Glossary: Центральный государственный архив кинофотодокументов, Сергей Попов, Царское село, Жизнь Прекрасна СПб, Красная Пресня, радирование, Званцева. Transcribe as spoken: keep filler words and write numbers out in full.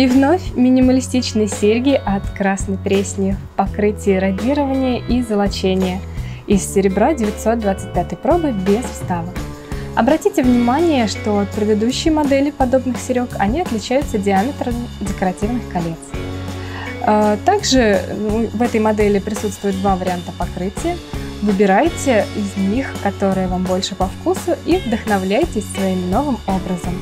И вновь минималистичные серьги от Красной Пресни в покрытии радирования и золочения из серебра девятьсот двадцать пятой пробы без вставок. Обратите внимание, что от предыдущей модели подобных серег они отличаются диаметром декоративных колец. Также в этой модели присутствуют два варианта покрытия. Выбирайте из них, которые вам больше по вкусу, и вдохновляйтесь своим новым образом.